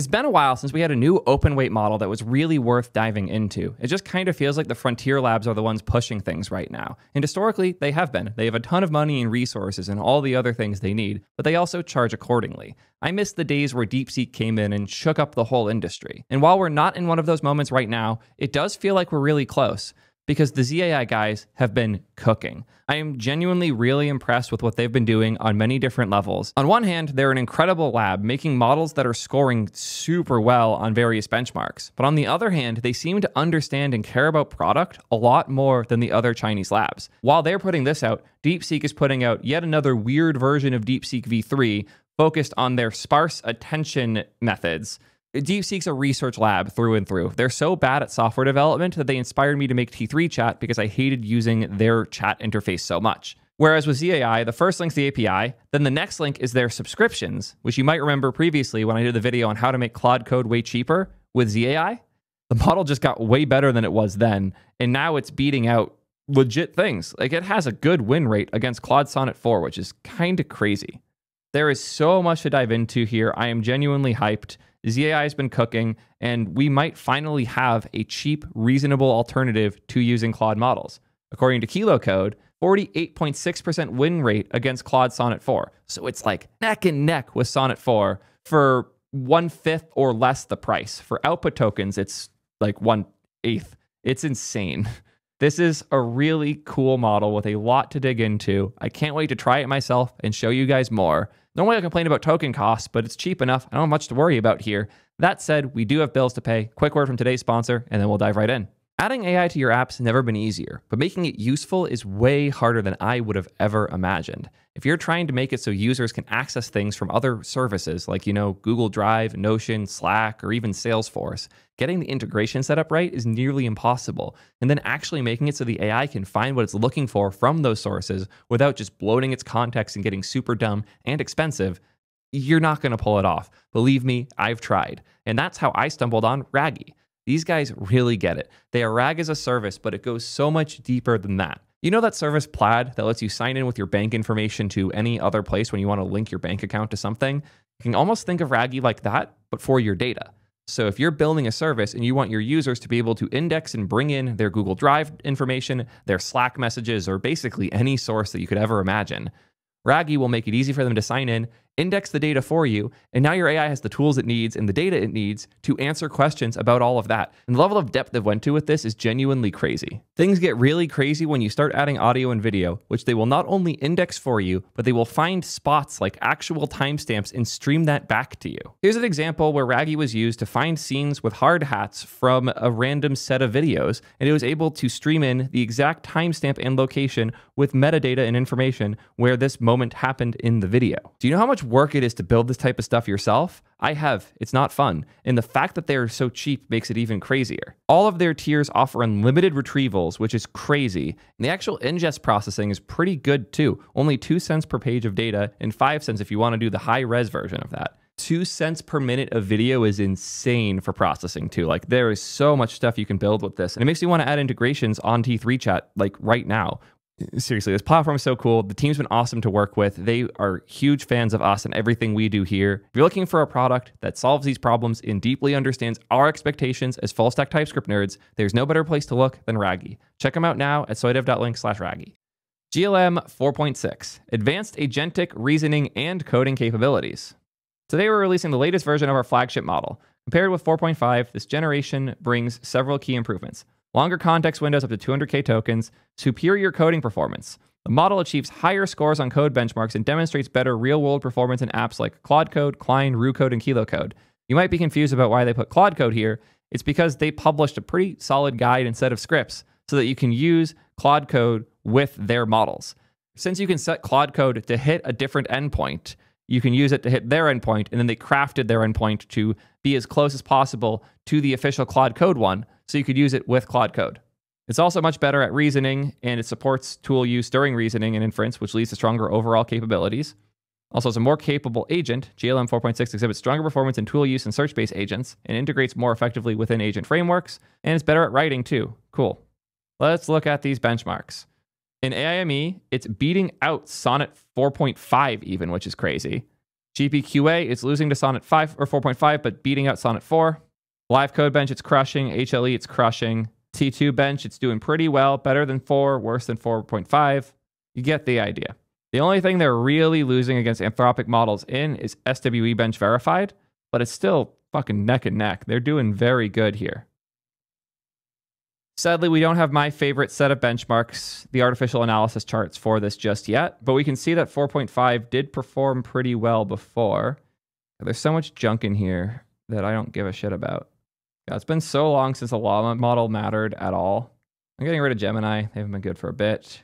It's been a while since we had a new open weight model that was really worth diving into. It just kind of feels like the frontier labs are the ones pushing things right now. And historically, they have been. They have a ton of money and resources and all the other things they need, but they also charge accordingly. I miss the days where DeepSeek came in and shook up the whole industry. And while we're not in one of those moments right now, it does feel like we're really close, because the ZAI guys have been cooking. I am genuinely really impressed with what they've been doing on many different levels. On one hand, they're an incredible lab making models that are scoring super well on various benchmarks. But on the other hand, they seem to understand and care about product a lot more than the other Chinese labs. While they're putting this out, DeepSeek is putting out yet another weird version of DeepSeek V3 focused on their sparse attention methods. DeepSeek's a research lab through and through. They're so bad at software development that they inspired me to make T3 chat because I hated using their chat interface so much. Whereas with ZAI, the first link's the API, then the next link is their subscriptions, which you might remember previously when I did the video on how to make Claude Code way cheaper with ZAI. The model just got way better than it was then, and now it's beating out legit things. Like, it has a good win rate against Claude Sonnet 4, which is kind of crazy. There is so much to dive into here. I am genuinely hyped. ZAI has been cooking, and we might finally have a cheap, reasonable alternative to using Claude models. According to Kilo Code, 48.6% win rate against Claude Sonnet 4. So it's like neck and neck with Sonnet 4 for 1/5 or less the price. For output tokens, it's like 1/8. It's insane. This is a really cool model with a lot to dig into. I can't wait to try it myself and show you guys more. Normally I complain about token costs, but it's cheap enough. I don't have much to worry about here. That said, we do have bills to pay. Quick word from today's sponsor, and then we'll dive right in. Adding AI to your app's never been easier, but making it useful is way harder than I would have ever imagined. If you're trying to make it so users can access things from other services like, you know, Google Drive, Notion, Slack, or even Salesforce, getting the integration set up right is nearly impossible. And then actually making it so the AI can find what it's looking for from those sources without just bloating its context and getting super dumb and expensive, you're not going to pull it off. Believe me, I've tried. And that's how I stumbled on Ragie. These guys really get it. They are RAG as a service, but it goes so much deeper than that. You know that service Plaid that lets you sign in with your bank information to any other place when you want to link your bank account to something? You can almost think of Ragie like that, but for your data. So if you're building a service and you want your users to be able to index and bring in their Google Drive information, their Slack messages, or basically any source that you could ever imagine, Ragie will make it easy for them to sign in, index the data for you, and now your AI has the tools it needs and the data it needs to answer questions about all of that. And the level of depth they've went to with this is genuinely crazy. Things get really crazy when you start adding audio and video, which they will not only index for you, but they will find spots like actual timestamps and stream that back to you. Here's an example where Ragie was used to find scenes with hard hats from a random set of videos, and it was able to stream in the exact timestamp and location with metadata and information where this moment happened in the video. Do you know how much work it is to build this type of stuff yourself? I have. It's not fun. And the fact that they're so cheap makes it even crazier. All of their tiers offer unlimited retrievals, which is crazy. And the actual ingest processing is pretty good too. Only 2 cents per page of data and 5 cents if you want to do the high res version of that. 2 cents per minute of video is insane for processing too. Like, there is so much stuff you can build with this. And it makes me want to add integrations on T3 chat like right now. Seriously, this platform is so cool. The team's been awesome to work with. They are huge fans of us and everything we do here. If you're looking for a product that solves these problems and deeply understands our expectations as full stack TypeScript nerds, there's no better place to look than Ragie. Check them out now at soydev.link/Ragie. GLM 4.6, advanced agentic reasoning and coding capabilities. Today we're releasing the latest version of our flagship model. Compared with 4.5, this generation brings several key improvements. Longer context windows up to 200K tokens, superior coding performance. The model achieves higher scores on code benchmarks and demonstrates better real-world performance in apps like Claude Code, Klein, Roo Code, and Kilo Code. You might be confused about why they put Claude Code here. It's because they published a pretty solid guide and set of scripts so that you can use Claude Code with their models. Since you can set Claude Code to hit a different endpoint, you can use it to hit their endpoint, and then they crafted their endpoint to be as close as possible to the official Claude Code one, so you could use it with Claude Code. It's also much better at reasoning, and it supports tool use during reasoning and inference, which leads to stronger overall capabilities. Also, it's a more capable agent. GLM 4.6 exhibits stronger performance in tool use and search-based agents, and integrates more effectively within agent frameworks, and it's better at writing too. Cool. Let's look at these benchmarks. In AIME, it's beating out Sonnet 4.5 even, which is crazy. GPQA, it's losing to Sonnet 5 or 4.5, but beating out Sonnet 4. LiveCodeBench, it's crushing. HLE, it's crushing. T2Bench, it's doing pretty well. Better than 4, worse than 4.5. You get the idea. The only thing they're really losing against Anthropic models in is SWE-bench verified, but it's still fucking neck and neck. They're doing very good here. Sadly, we don't have my favorite set of benchmarks, the artificial analysis charts for this just yet, but we can see that 4.5 did perform pretty well before. There's so much junk in here that I don't give a shit about. God, it's been so long since the llama model mattered at all. I'm getting rid of Gemini. They haven't been good for a bit.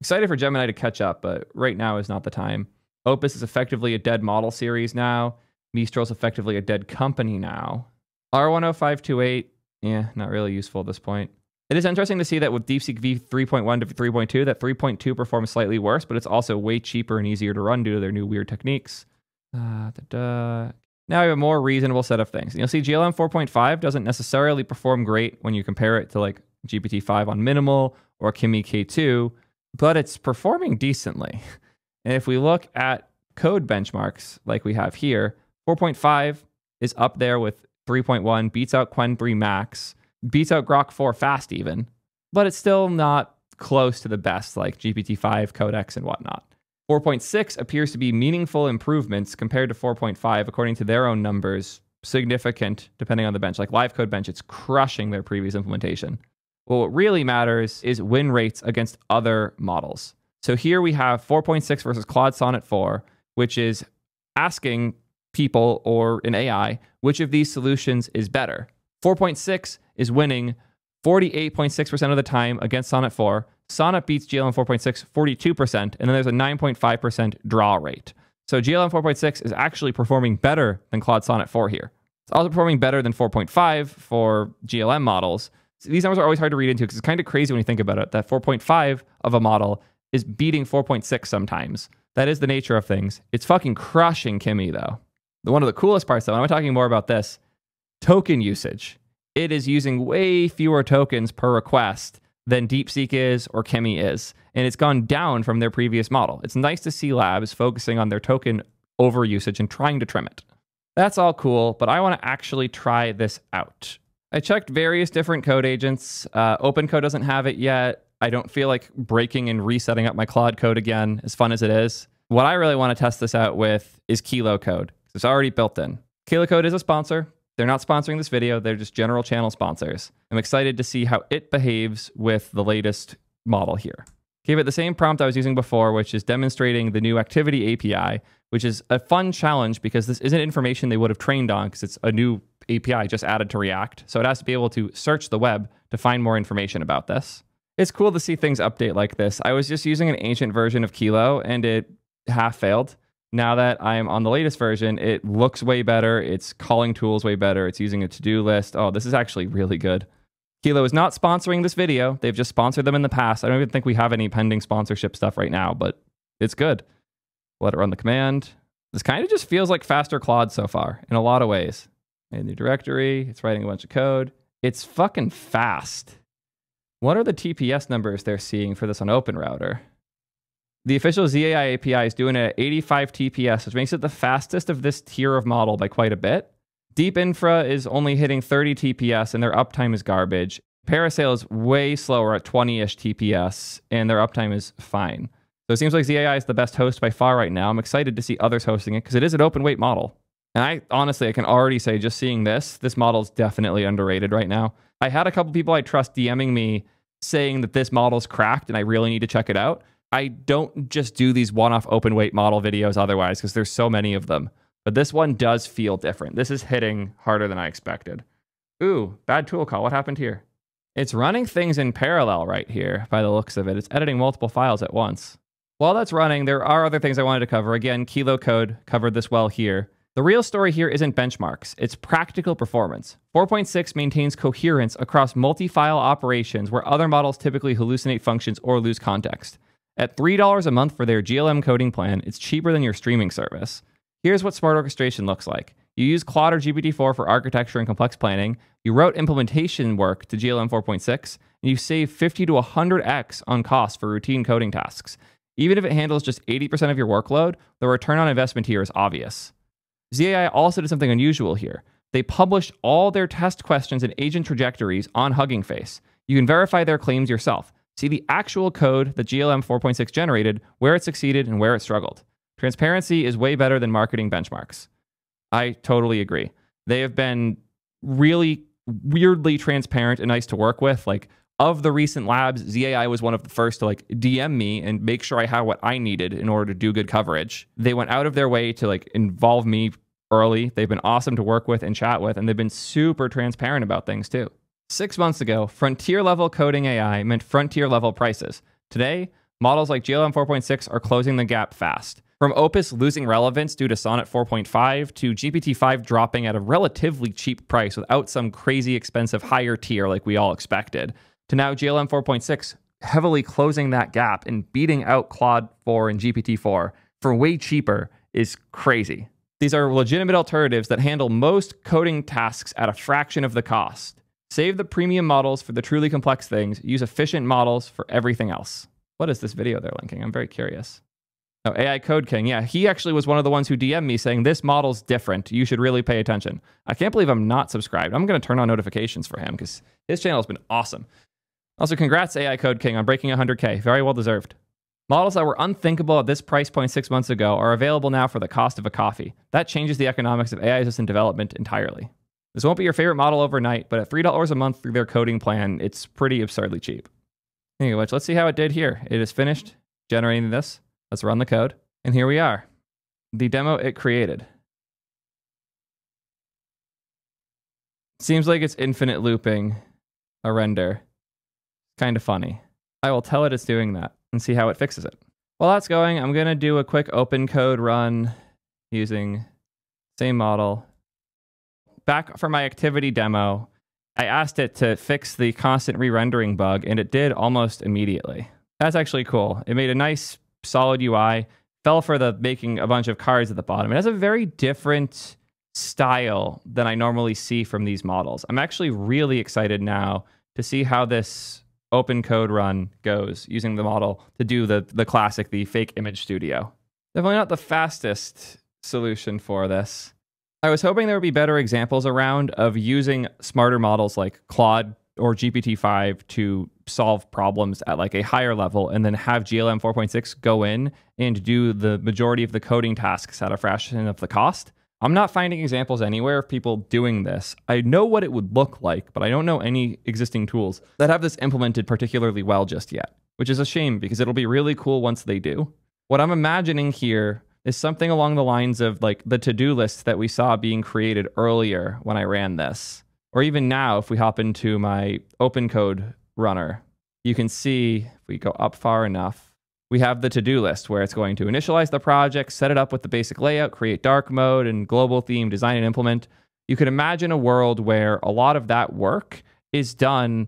Excited for Gemini to catch up, but right now is not the time. Opus is effectively a dead model series now. Mistral is effectively a dead company now. R10528, yeah, not really useful at this point. It is interesting to see that with DeepSeek v3.1 to 3.2, that 3.2 performs slightly worse, but it's also way cheaper and easier to run due to their new weird techniques. Now I have a more reasonable set of things. And you'll see GLM 4.5 doesn't necessarily perform great when you compare it to like GPT-5 on minimal or Kimi K2, but it's performing decently. And if we look at code benchmarks like we have here, 4.5 is up there with 3.1, beats out Qwen 3 Max, beats out Grok 4 fast even, but it's still not close to the best like GPT-5, Codex, and whatnot. 4.6 appears to be meaningful improvements compared to 4.5, according to their own numbers, significant depending on the bench. Like LiveCodeBench, it's crushing their previous implementation. Well, what really matters is win rates against other models. So here we have 4.6 versus Claude Sonnet 4, which is asking people or an AI, which of these solutions is better? 4.6 is winning 48.6% of the time against Sonnet 4. Sonnet beats GLM 4.6 42%, and then there's a 9.5% draw rate. So GLM 4.6 is actually performing better than Claude Sonnet 4 here. It's also performing better than 4.5 for GLM models. So these numbers are always hard to read into because it's kind of crazy when you think about it, that 4.5 of a model is beating 4.6 sometimes. That is the nature of things. It's fucking crushing Kimi, though. One of the coolest parts, though, and I'm talking more about this, token usage. It is using way fewer tokens per request than DeepSeek is or Kimi is, and it's gone down from their previous model. It's nice to see labs focusing on their token over usage and trying to trim it. That's all cool, but I want to actually try this out. I checked various different code agents. OpenCode doesn't have it yet. I don't feel like breaking and resetting up my Claude code again, as fun as it is. What I really want to test this out with is Kilo Code. It's already built in. Kilo Code is a sponsor. They're not sponsoring this video. They're just general channel sponsors. I'm excited to see how it behaves with the latest model here. Gave it the same prompt I was using before, which is demonstrating the new activity API, which is a fun challenge because this isn't information they would have trained on because it's a new API just added to React. So it has to be able to search the web to find more information about this. It's cool to see things update like this. I was just using an ancient version of Kilo and it half failed. Now that I'm on the latest version, it looks way better. It's calling tools way better. It's using a to-do list. Oh, this is actually really good. Kilo is not sponsoring this video. They've just sponsored them in the past. I don't even think we have any pending sponsorship stuff right now, but it's good. Let it run the command. This kind of just feels like faster Claude so far in a lot of ways. Made a new directory. It's writing a bunch of code. It's fucking fast. What are the TPS numbers they're seeing for this on OpenRouter? The official ZAI API is doing it at 85 TPS, which makes it the fastest of this tier of model by quite a bit. Deep Infra is only hitting 30 TPS and their uptime is garbage. Parasail is way slower at 20-ish TPS and their uptime is fine. So it seems like ZAI is the best host by far right now. I'm excited to see others hosting it because it is an open weight model. And I can already say just seeing this model's definitely underrated right now. I had a couple people I trust DMing me saying that this model's cracked and I really need to check it out. I don't just do these one-off open weight model videos otherwise because there's so many of them. But this one does feel different. This is hitting harder than I expected. Ooh, bad tool call. What happened here? It's running things in parallel right here by the looks of it. It's editing multiple files at once. While that's running, there are other things I wanted to cover. Again, Kilo Code covered this well here. The real story here isn't benchmarks, it's practical performance. 4.6 maintains coherence across multi-file operations where other models typically hallucinate functions or lose context. At $3 a month for their GLM coding plan, it's cheaper than your streaming service. Here's what smart orchestration looks like. You use Claude or GPT-4 for architecture and complex planning, you route implementation work to GLM 4.6, and you save 50 to 100x on cost for routine coding tasks. Even if it handles just 80% of your workload, the return on investment here is obvious. ZAI also did something unusual here. They published all their test questions and agent trajectories on Hugging Face. You can verify their claims yourself. See the actual code that GLM 4.6 generated, where it succeeded and where it struggled. Transparency is way better than marketing benchmarks. I totally agree. They have been really weirdly transparent and nice to work with. Like, of the recent labs, ZAI was one of the first to like DM me and make sure I had what I needed in order to do good coverage. They went out of their way to like involve me early. They've been awesome to work with and chat with, and they've been super transparent about things too. 6 months ago, frontier-level coding AI meant frontier-level prices. Today, models like GLM 4.6 are closing the gap fast. From Opus losing relevance due to Sonnet 4.5 to GPT-5 dropping at a relatively cheap price without some crazy expensive higher tier like we all expected, to now GLM 4.6 heavily closing that gap and beating out Claude 4 and GPT-4 for way cheaper is crazy. These are legitimate alternatives that handle most coding tasks at a fraction of the cost. Save the premium models for the truly complex things. Use efficient models for everything else. What is this video they're linking? I'm very curious. Oh, AI Code King. Yeah, he actually was one of the ones who DM'd me saying, this model's different. You should really pay attention. I can't believe I'm not subscribed. I'm going to turn on notifications for him because his channel's been awesome. Also, congrats AI Code King on breaking 100K. Very well deserved. Models that were unthinkable at this price point 6 months ago are available now for the cost of a coffee. That changes the economics of AI assistant development entirely. This won't be your favorite model overnight, but at $3 a month through their coding plan, it's pretty absurdly cheap. Anyway, let's see how it did here. It is finished generating this. Let's run the code. And here we are. The demo it created. Seems like it's infinite looping a render. Kind of funny. I will tell it it's doing that and see how it fixes it. While that's going, I'm going to do a quick OpenCode run using same model. Back for my activity demo, I asked it to fix the constant re-rendering bug, and it did almost immediately. That's actually cool. It made a nice, solid UI, fell for the making a bunch of cards at the bottom. It has a very different style than I normally see from these models. I'm actually really excited now to see how this open code run goes using the model to do the classic, the fake image studio. Definitely not the fastest solution for this. I was hoping there would be better examples around of using smarter models like Claude or GPT-5 to solve problems at like a higher level, and then have GLM 4.6 go in and do the majority of the coding tasks at a fraction of the cost. I'm not finding examples anywhere of people doing this. I know what it would look like, but I don't know any existing tools that have this implemented particularly well just yet, which is a shame because it'll be really cool once they do. What I'm imagining here is something along the lines of like the to-do list that we saw being created earlier when I ran this. Or even now, if we hop into my OpenCode runner, you can see if we go up far enough, we have the to-do list where it's going to initialize the project, set it up with the basic layout, create dark mode and global theme, design and implement. You could imagine a world where a lot of that work is done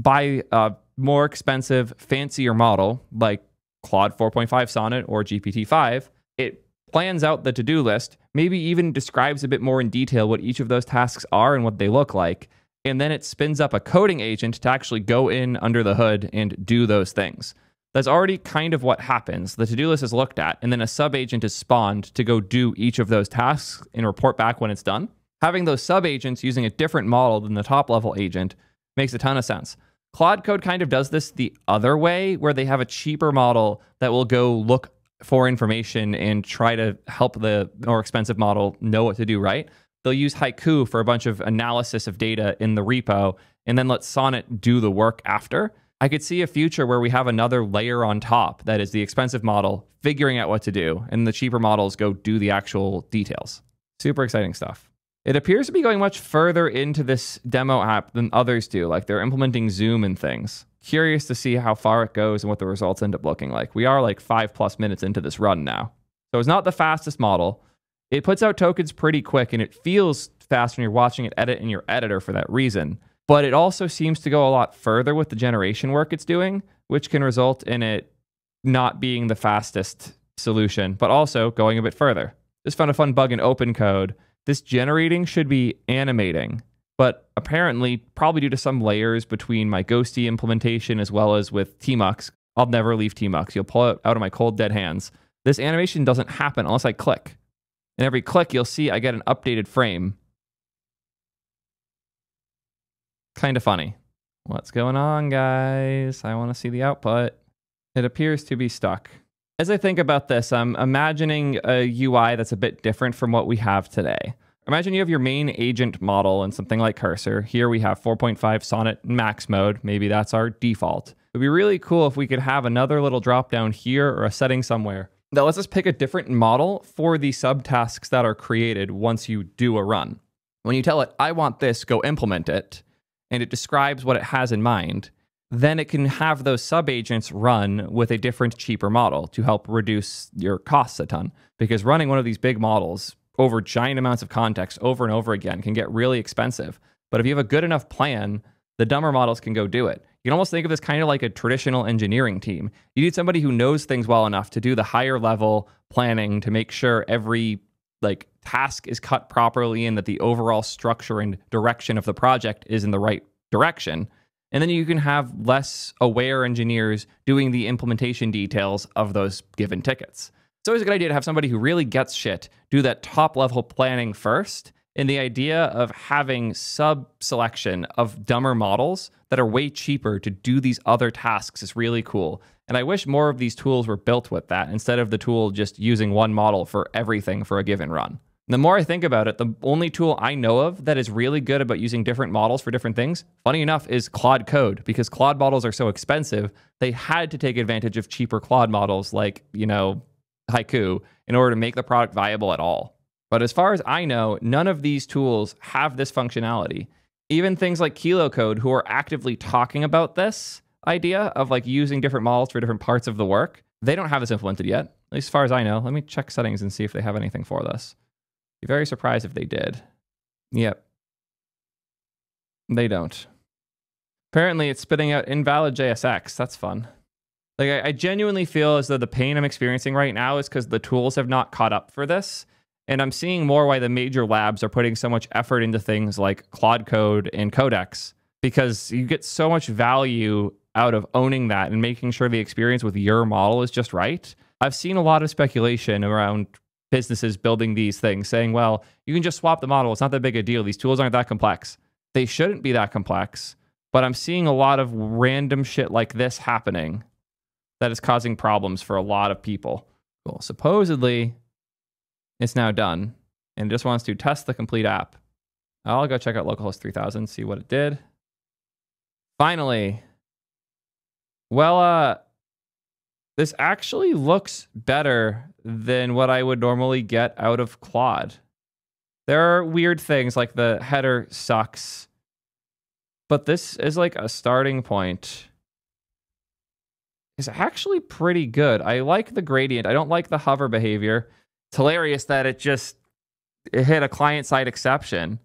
by a more expensive, fancier model like Claude 4.5 Sonnet or GPT-5. It plans out the to-do list, maybe even describes a bit more in detail what each of those tasks are and what they look like, and then it spins up a coding agent to actually go in under the hood and do those things. That's already kind of what happens. The to-do list is looked at, and then a sub-agent is spawned to go do each of those tasks and report back when it's done. Having those sub-agents using a different model than the top-level agent makes a ton of sense. Claude Code kind of does this the other way, where they have a cheaper model that will go look for information and try to help the more expensive model know what to do right. They'll use Haiku for a bunch of analysis of data in the repo and then let Sonnet do the work after. I could see a future where we have another layer on top that is the expensive model figuring out what to do and the cheaper models go do the actual details. Super exciting stuff. It appears to be going much further into this demo app than others do, like they're implementing Zoom and things. Curious to see how far it goes and what the results end up looking like. We are like 5+ minutes into this run now. So it's not the fastest model. It puts out tokens pretty quick and it feels fast when you're watching it edit in your editor for that reason. But it also seems to go a lot further with the generation work it's doing, which can result in it not being the fastest solution, but also going a bit further. Just found a fun bug in OpenCode. This generating should be animating, but apparently probably due to some layers between my Ghosty implementation as well as with Tmux, I'll never leave Tmux. You'll pull it out of my cold, dead hands. This animation doesn't happen unless I click. And every click, you'll see I get an updated frame. Kind of funny. What's going on, guys? I want to see the output. It appears to be stuck. As I think about this, I'm imagining a UI that's a bit different from what we have today. Imagine you have your main agent model and something like Cursor. Here we have 4.5 Sonnet max mode. Maybe that's our default. It'd be really cool if we could have another little drop down here or a setting somewhere that lets us pick a different model for the subtasks that are created once you do a run. When you tell it, I want this, go implement it, and it describes what it has in mind, then it can have those sub-agents run with a different, cheaper model to help reduce your costs a ton. Because running one of these big models over giant amounts of context over and over again can get really expensive. But if you have a good enough plan, the dumber models can go do it. You can almost think of this kind of like a traditional engineering team. You need somebody who knows things well enough to do the higher level planning to make sure every task is cut properly and that the overall structure and direction of the project is in the right direction. And then you can have less aware engineers doing the implementation details of those given tickets. It's always a good idea to have somebody who really gets shit do that top level planning first. And the idea of having sub-selection of dumber models that are way cheaper to do these other tasks is really cool. And I wish more of these tools were built with that instead of the tool just using one model for everything for a given run. And the more I think about it, the only tool I know of that is really good about using different models for different things, funny enough, is Claude Code, because Claude models are so expensive, they had to take advantage of cheaper Claude models like, Haiku in order to make the product viable at all. But as far as I know, none of these tools have this functionality. Even things like Kilo Code, who are actively talking about this idea of using different models for different parts of the work, they don't have this implemented yet, at least as far as I know. Let me check settings and see if they have anything for this. Be very surprised if they did. Yep. They don't. Apparently it's spitting out invalid JSX. That's fun. I genuinely feel as though the pain I'm experiencing right now is because the tools have not caught up for this. And I'm seeing more why the major labs are putting so much effort into things like Claude Code and Codex, because you get so much value out of owning that and making sure the experience with your model is just right. I've seen a lot of speculation around businesses building these things saying, well, you can just swap the model. It's not that big a deal. These tools aren't that complex. They shouldn't be that complex, but I'm seeing a lot of random shit like this happening that is causing problems for a lot of people. Well, supposedly it's now done and it just wants to test the complete app. I'll go check out localhost 3000, see what it did. Finally. Well, this actually looks better than what I would normally get out of Claude. There are weird things like the header sucks, but this is a starting point. It's actually pretty good. I like the gradient. I don't like the hover behavior. It's hilarious that it hit a client-side exception.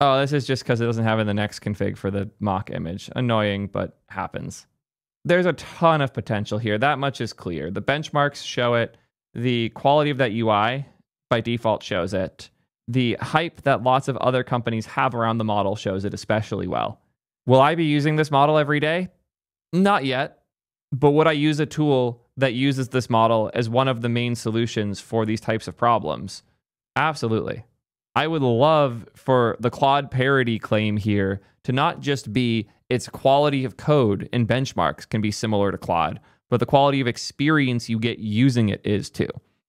Oh, this is just because it doesn't have in the next config for the mock image. Annoying, but happens. There's a ton of potential here. That much is clear. The benchmarks show it. The quality of that UI by default shows it. The hype that lots of other companies have around the model shows it especially well. Will I be using this model every day? Not yet. But would I use a tool that uses this model as one of the main solutions for these types of problems? Absolutely. I would love for the Claude parity claim here to not just be its quality of code and benchmarks can be similar to Claude, but the quality of experience you get using it is too.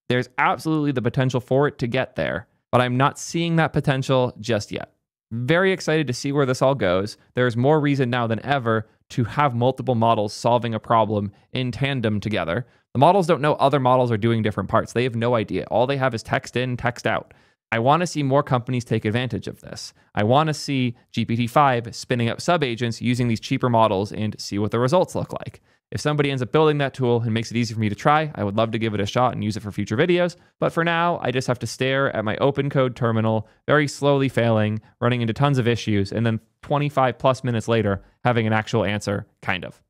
There's absolutely the potential for it to get there, but I'm not seeing that potential just yet. Very excited to see where this all goes. There's more reason now than ever to have multiple models solving a problem in tandem together. The models don't know other models are doing different parts. They have no idea. All they have is text in, text out. I want to see more companies take advantage of this. I want to see GPT-5 spinning up sub-agents using these cheaper models and see what the results look like. If somebody ends up building that tool and makes it easy for me to try, I would love to give it a shot and use it for future videos. But for now, I just have to stare at my OpenCode terminal, very slowly failing, running into tons of issues, and then 25 plus minutes later, having an actual answer, kind of.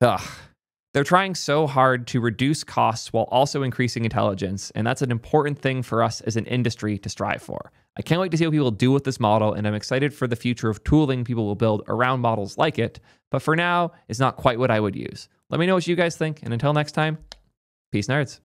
Ugh. They're trying so hard to reduce costs while also increasing intelligence, and that's an important thing for us as an industry to strive for. I can't wait to see what people do with this model, and I'm excited for the future of tooling people will build around models like it, but for now, it's not quite what I would use. Let me know what you guys think. And until next time, peace, nerds.